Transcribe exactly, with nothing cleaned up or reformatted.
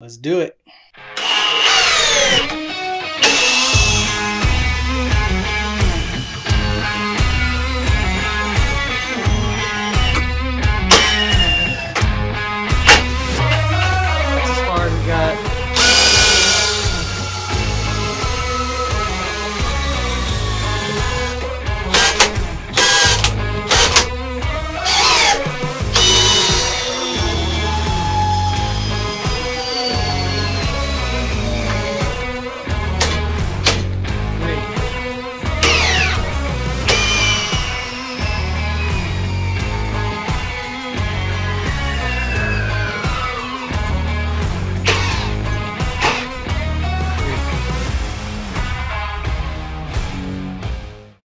Let's do it.